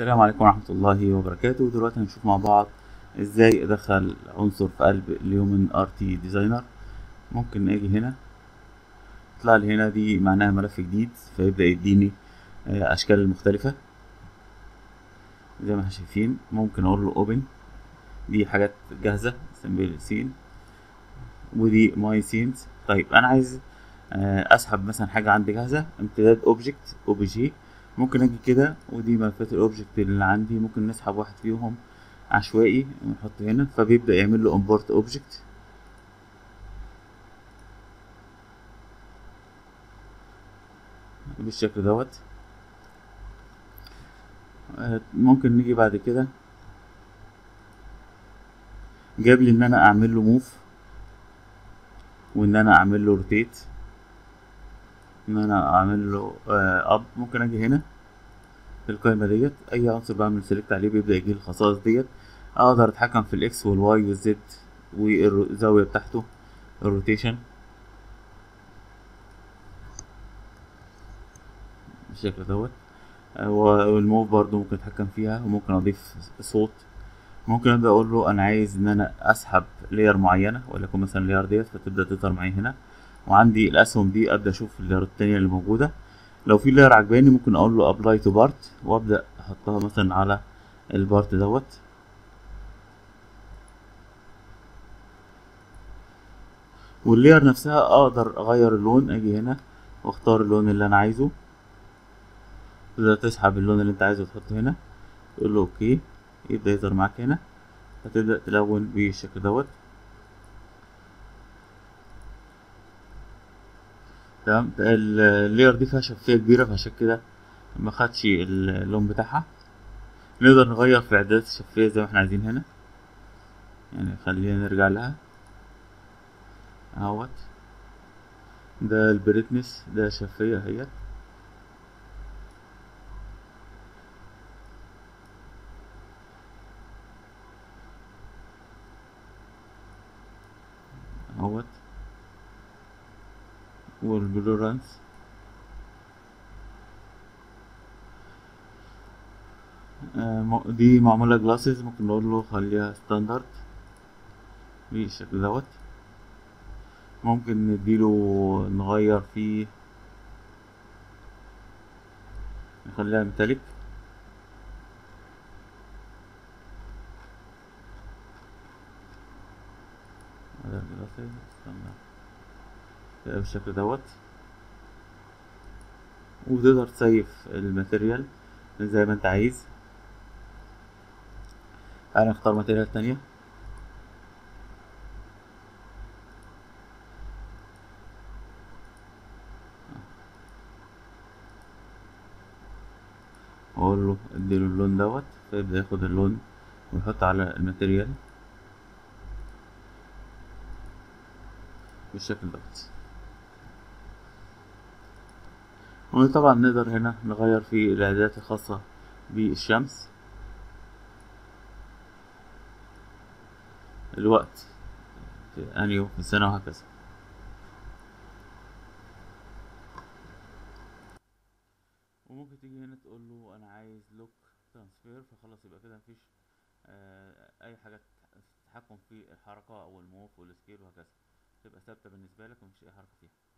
السلام عليكم ورحمة الله وبركاته. دلوقتي هنشوف مع بعض ازاي ادخل عنصر في قلب lumenRT ديزاينر. ممكن اجي هنا، يطلع لي هنا دي معناها ملف جديد، فيبدأ يديني اشكال المختلفة زي ما احنا شايفين. ممكن اقول له اوبن، دي حاجات جاهزة سمبل سين، ودي ماي سينز. طيب انا عايز اسحب مثلا حاجة عندي جاهزة، امتداد اوبجكت اوبجي. ممكن اجي كده، ودي ملفات الاوبجكت اللي عندي، ممكن نسحب واحد فيهم عشوائي ونحطه هنا، فبيبدأ يعمل له امبورت اوبجكت. بالشكل دوت. ممكن نيجي بعد كده، جاب لي ان انا اعمل له موف، وان انا اعمل له روتيت، ان انا اعمل له اب. ممكن اجي هنا في القائمه ديت، اي عنصر بعمل سيلكت عليه بيبدا يجي لي الخصائص ديت. اقدر اتحكم في الاكس والواي والزد والزاويه بتاعته، الروتيشن بالشكل دوت. والموف برضو ممكن اتحكم فيها، وممكن اضيف صوت. ممكن ابدا اقول له انا عايز ان انا اسحب لاير معينه، وليكن مثلا لاير ديت، فتبدا تظهر معايا هنا. وعندي الاسهم دي، ابدا اشوف اللاير التانية اللي موجوده. لو في لاير عجباني ممكن اقول له ابلاي تو بارت، وابدا احطها مثلا على البارت دوت. واللاير نفسها اقدر اغير اللون، اجي هنا واختار اللون اللي انا عايزه. تبدا تسحب اللون اللي انت عايزه وتحطه هنا، تقول له اوكي، يبدا يظهر معاك هنا، هتبدا تلون بالشكل دوت. تمام. اللاير دي فيها شفافية كبيرة، فعشان كده ما خدش اللون بتاعها. نقدر نغير في اعدادات الشفافية زي ما احنا عايزين هنا، يعني خلينا نرجع لها اهوت. ده البريتنس، ده الشفافية اهيت. اهوت. والبلورانس دي معمولة جلاسز، ممكن نقول له خليها ستاندرد بالشكل دوت. ممكن نديله نغير فيه، نخليها ميتاليك. بالشكل دوت. وتقدر تسيف الماتيريال زي ما انت عايز. انا اختار ماتيريال تانية، اقول له اديله اللون دوت، فيبدأ ياخد اللون ويحط على الماتيريال بالشكل دوت. وطبعا نقدر هنا نغير في الاعدادات الخاصة بالشمس، الوقت في انهي يوم في السنة، وهكذا. وممكن تيجي هنا تقول له انا عايز لوك ترانسفير، فخلاص يبقى كده مفيش اي حاجة تتحكم في الحركة او الموف والسكيل وهكذا، تبقى ثابتة بالنسبة لك ومفيش اي حركة فيها.